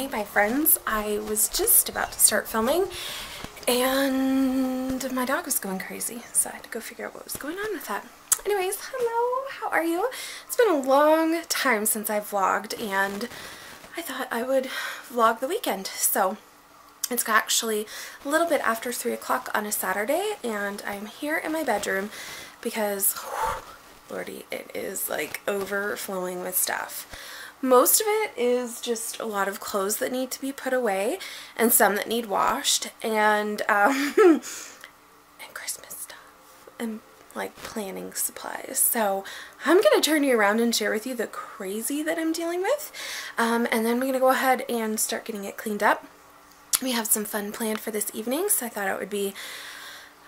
Hey my friends, I was just about to start filming and my dog was going crazy, so I had to go figure out what was going on with that. Anyways, hello, how are you? It's been a long time since I vlogged and I thought I would vlog the weekend. So it's actually a little bit after 3 o'clock on a Saturday and I'm here in my bedroom because, whew, lordy, it is like overflowing with stuff. Most of it is just a lot of clothes that need to be put away and some that need washed and Christmas stuff and like planning supplies. So I'm going to turn you around and share with you the crazy that I'm dealing with. And then we're going to go ahead and start getting it cleaned up. We have some fun planned for this evening, so I thought it would be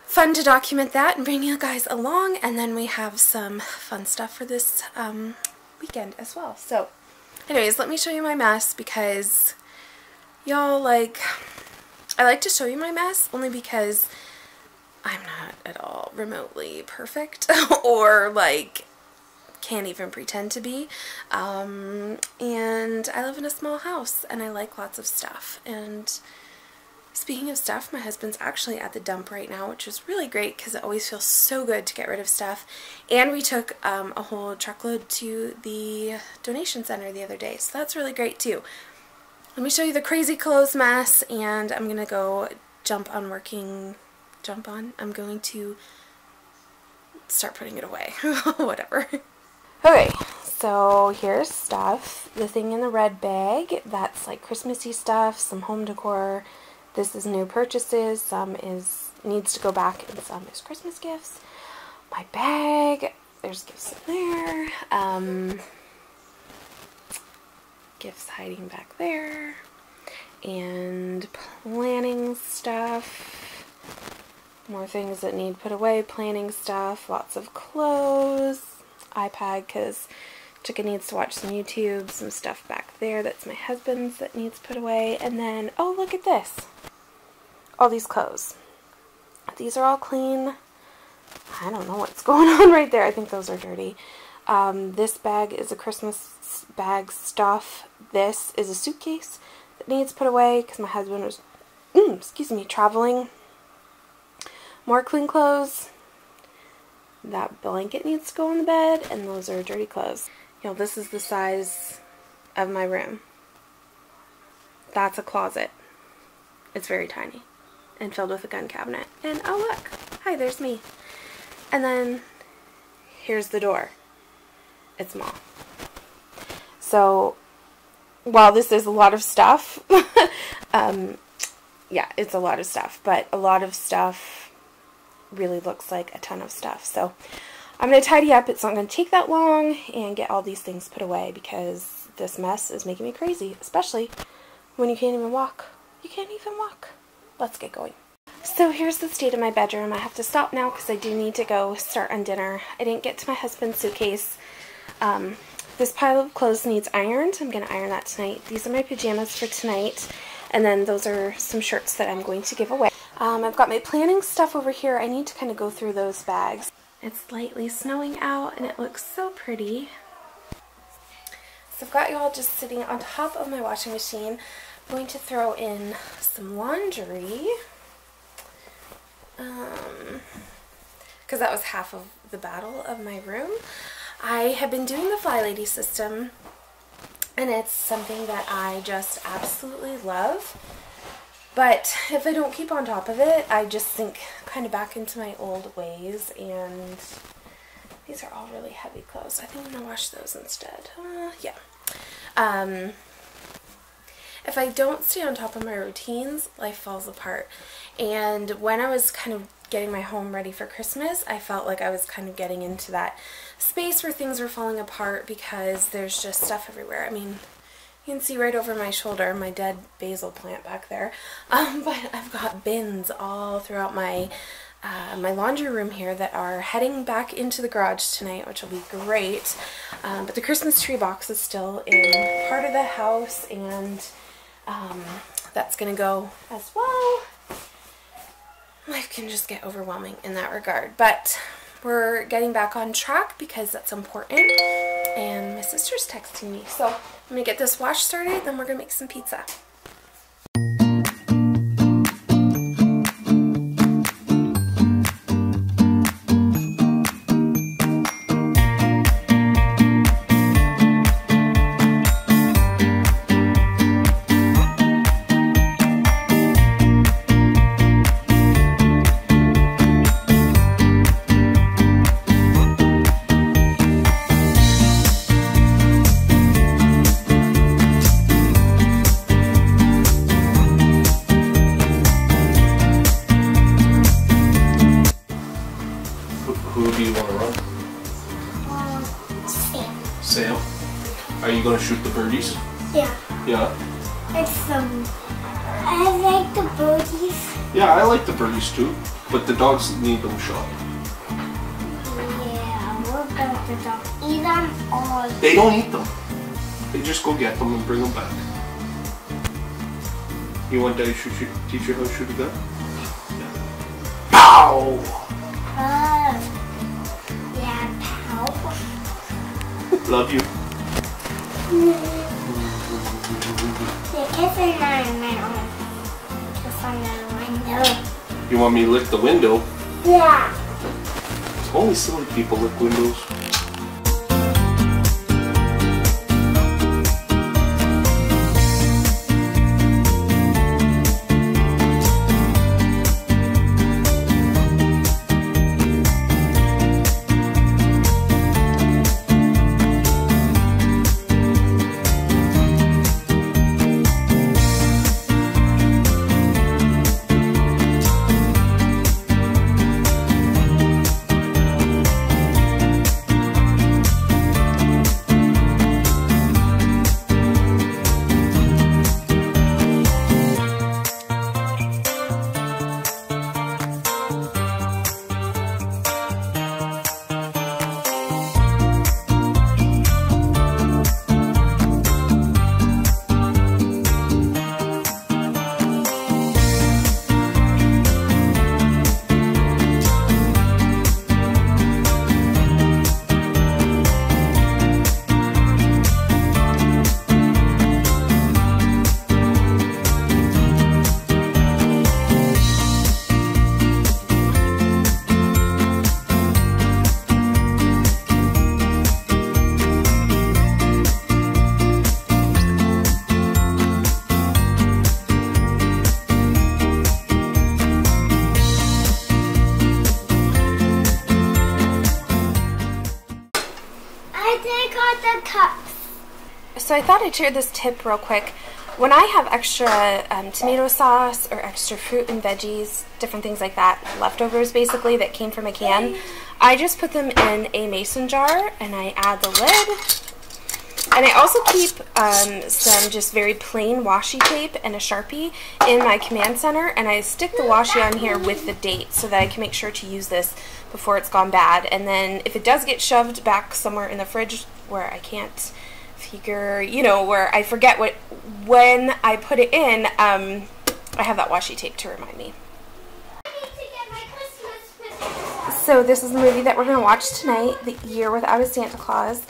fun to document that and bring you guys along. And then we have some fun stuff for this weekend as well. So anyways, let me show you my mess because, y'all, like, I like to show you my mess only because I'm not at all remotely perfect or, like, can't even pretend to be. And I live in a small house and I like lots of stuff. And speaking of stuff, my husband's actually at the dump right now, which is really great because it always feels so good to get rid of stuff. And we took a whole truckload to the donation center the other day, so that's really great too. Let me show you the crazy clothes mess, and I'm going to go I'm going to start putting it away, whatever. Okay, so here's stuff. The thing in the red bag, that's like Christmassy stuff, some home decor. This is new purchases, some needs to go back, and some is Christmas gifts. My bag, there's gifts in there. Gifts hiding back there. And planning stuff. More things that need put away, planning stuff, lots of clothes. iPad, because Chicken needs to watch some YouTube, some stuff back there that's my husband's that needs put away. And then, oh, look at this. All these clothes. These are all clean. I don't know what's going on right there. I think those are dirty. This bag is a Christmas bag stuff. This is a suitcase that needs put away because my husband was, traveling. More clean clothes. That blanket needs to go on the bed, and those are dirty clothes. You know, this is the size of my room. That's a closet. It's very tiny and filled with a gun cabinet. And oh look, hi, there's me. And then here's the door. It's small. So while this is a lot of stuff, yeah, it's a lot of stuff, but a lot of stuff really looks like a ton of stuff. So I'm going to tidy up. It's not going to take that long, and get all these things put away because this mess is making me crazy, especially when you can't even walk. You can't even walk. Let's get going. So here's the state of my bedroom. I have to stop now because I do need to go start on dinner. I didn't get to my husband's suitcase. This pile of clothes needs ironed. I'm going to iron that tonight. These are my pajamas for tonight, and then those are some shirts that I'm going to give away. I've got my planning stuff over here. I need to kind of go through those bags. It's lightly snowing out and it looks so pretty. So I've got you all just sitting on top of my washing machine. I'm going to throw in some laundry. Because that was half of the battle of my room. I have been doing the Fly Lady system, and it's something that I just absolutely love. But if I don't keep on top of it, I just sink kind of back into my old ways, and these are all really heavy clothes. I think I'm going to wash those instead. Yeah. If I don't stay on top of my routines, life falls apart. And when I was kind of getting my home ready for Christmas, I felt like I was kind of getting into that space where things were falling apart because there's just stuff everywhere. I mean, you can see right over my shoulder my dead basil plant back there, but I've got bins all throughout my my laundry room here that are heading back into the garage tonight, which will be great. But the Christmas tree box is still in part of the house, and that's gonna go as well. Life can just get overwhelming in that regard, but we're getting back on track because that's important. And my sister's texting me. So I'm gonna get this wash started, then we're gonna make some pizza. Sam, are you gonna shoot the birdies? Yeah. Yeah. It's I like the birdies. Yeah, I like the birdies too, but the dogs need them shot. Yeah, what about the dogs? Eat them all. They don't eat them. They just go get them and bring them back. You want Daddy to teach you how to shoot a gun? Yeah. Pow! Yeah, pow. Love you. You want me to lick the window? Yeah. Only silly people lick windows. So I thought I'd share this tip real quick. When I have extra tomato sauce or extra fruit and veggies, different things like that, leftovers basically that came from a can, I just put them in a mason jar and I add the lid. And I also keep some just very plain washi tape and a Sharpie in my command center, and I stick the washi on here with the date so that I can make sure to use this before it's gone bad. And then if it does get shoved back somewhere in the fridge where I can't figure, you know, where I forget when I put it in, I have that washi tape to remind me. So this is the movie that we're going to watch tonight, The Year Without a Santa Claus.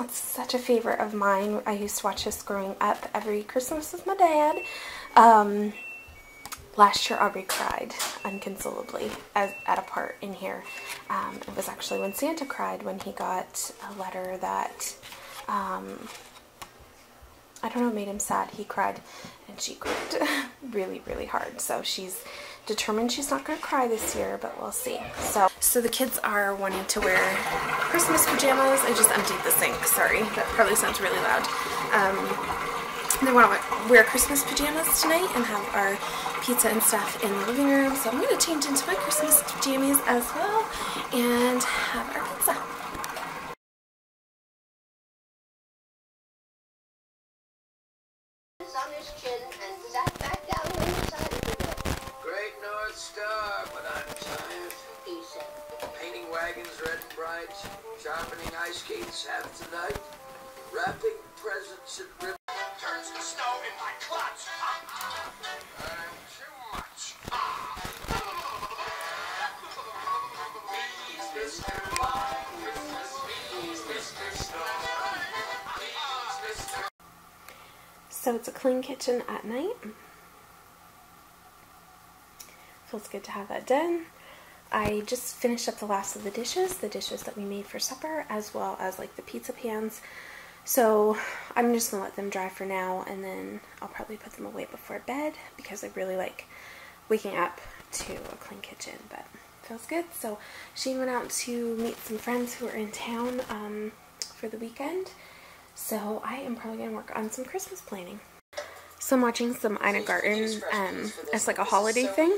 It's such a favorite of mine. I used to watch this growing up every Christmas with my dad. Last year Aubrey cried inconsolably at a part in here. It was actually when Santa cried when he got a letter that I don't know, made him sad. He cried and she cried really, really hard. So she's determined she's not going to cry this year, but we'll see. So the kids are wanting to wear Christmas pajamas. I just emptied the sink. Sorry, that probably sounds really loud. They want to wear Christmas pajamas tonight and have our pizza and stuff in the living room. So I'm going to change into my Christmas pajamas as well and have our pizza. Sharpening ice skates half tonight, wrapping presents in ribbon. Turns the snow in my clutch. I'm too much. So it's a clean kitchen at night. Feels good to have that done. I just finished up the last of the dishes that we made for supper, as well as like the pizza pans. So I'm just gonna let them dry for now, and then I'll probably put them away before bed because I really like waking up to a clean kitchen, but feels good. So Shane went out to meet some friends who are in town for the weekend. So I am probably gonna work on some Christmas planning. So I'm watching some Ina Garten. It's like a holiday thing.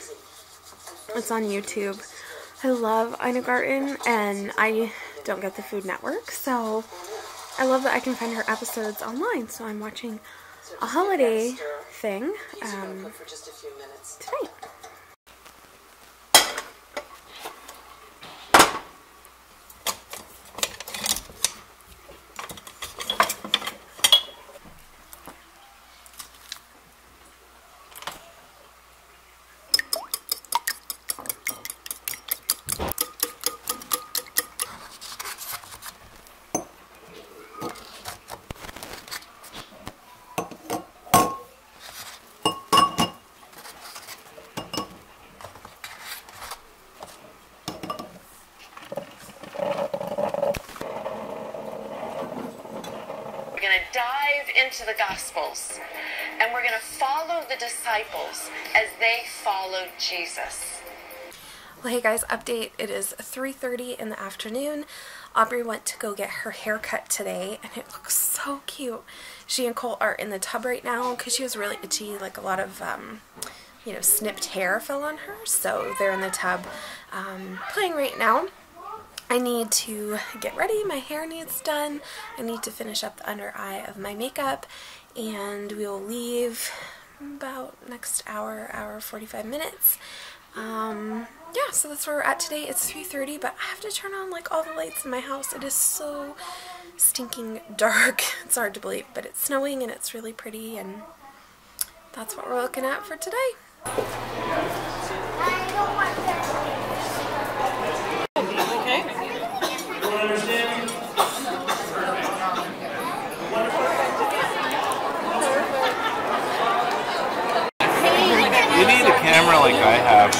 It's on YouTube. I love Ina Garten, and I don't get the Food Network, so I love that I can find her episodes online. So I'm watching a holiday thing tonight. Into the Gospels, and we're going to follow the disciples as they followed Jesus. Well, hey guys, update. It is 3:30 in the afternoon. Aubrey went to go get her haircut today, and it looks so cute. She and Colt are in the tub right now because she was really itchy, like a lot of you know, snipped hair fell on her, so they're in the tub playing right now. I need to get ready, my hair needs done, I need to finish up the under eye of my makeup, and we will leave about next hour, hour 45 minutes. Yeah, so that's where we're at today. It's 3:30, but I have to turn on like all the lights in my house. It is so stinking dark. It's hard to believe, but it's snowing and it's really pretty, and that's what we're looking at for today. I don't want that. You need a camera like I have.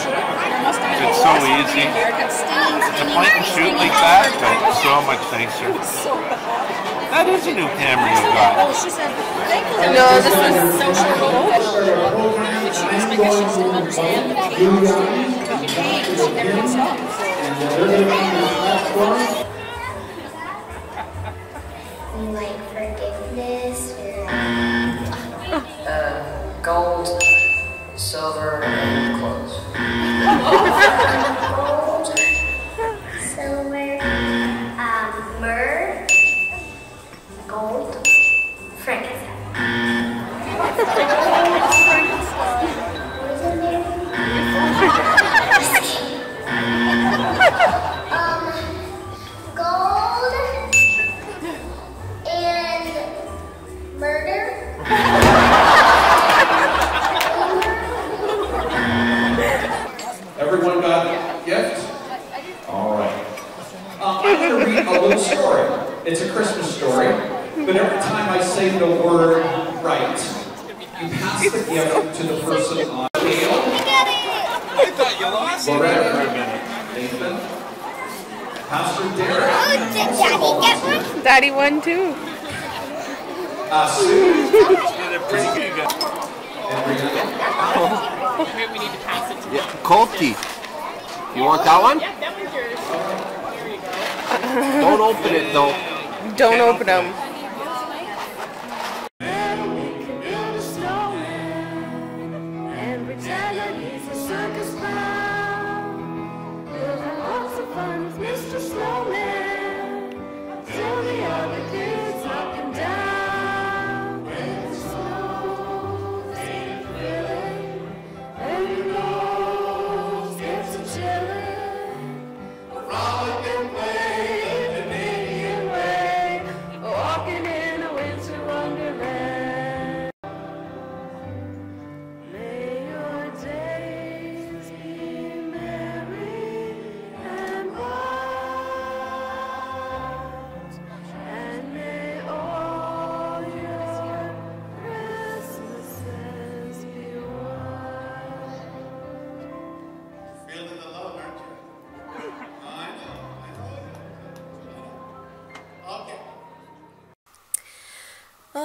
It's so easy. It's a point and shoot like that, but so much nicer. That is a new camera you got. No, this is social media. Like forgiveness, gold. Silver and clothes. Silver, myrrh, gold, frankincense. It's a Christmas story, but every time I say the word right, you pass the gift to the person on the wheel. I thought you lost me. Loretta, Nathan, Pastor Derek. Oh, did Daddy get one? Daddy won too. Sue. We need to pass it to you. Colty, you want that one? Yeah, that one's yours. Don't open it though. Don't open them.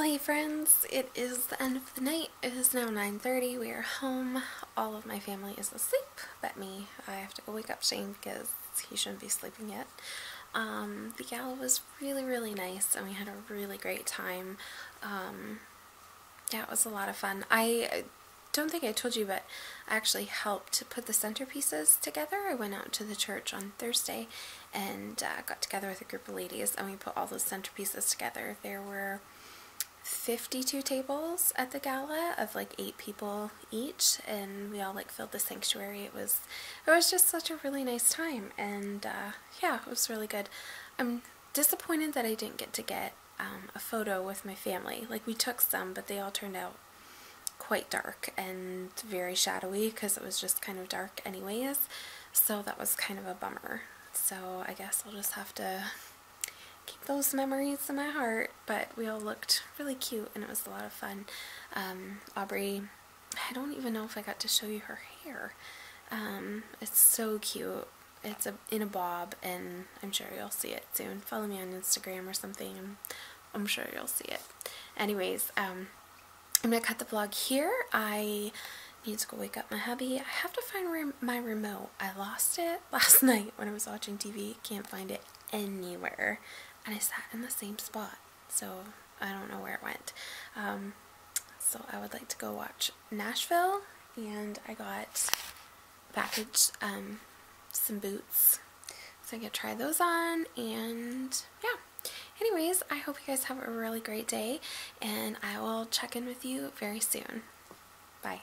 Hey friends, it is the end of the night. It is now 9:30. We are home. All of my family is asleep but me. I have to go wake up Shane because he shouldn't be sleeping yet. The gala was really nice and we had a really great time. Yeah, it was a lot of fun. I don't think I told you, but I actually helped put the centerpieces together. I went out to the church on Thursday and got together with a group of ladies and we put all those centerpieces together. There were 52 tables at the gala of like 8 people each, and we all like filled the sanctuary. It was just such a really nice time, and yeah, it was really good. I'm disappointed that I didn't get a photo with my family. Like, we took some, but they all turned out quite dark and very shadowy because it was just kind of dark anyways, so that was kind of a bummer. So I guess I'll just have to keep those memories in my heart, but we all looked really cute and it was a lot of fun. Aubrey, I don't even know if I got to show you her hair. It's so cute. It's in a bob, and I'm sure you'll see it soon. Follow me on Instagram or something, I'm sure you'll see it. Anyways, I'm gonna cut the vlog here. I need to go wake up my hubby. I have to find my remote. I lost it last night when I was watching TV. Can't find it anywhere. And I sat in the same spot, so I don't know where it went. So I would like to go watch Nashville, and I got packaged some boots, so I can try those on, and yeah. Anyways, I hope you guys have a really great day, and I will check in with you very soon. Bye.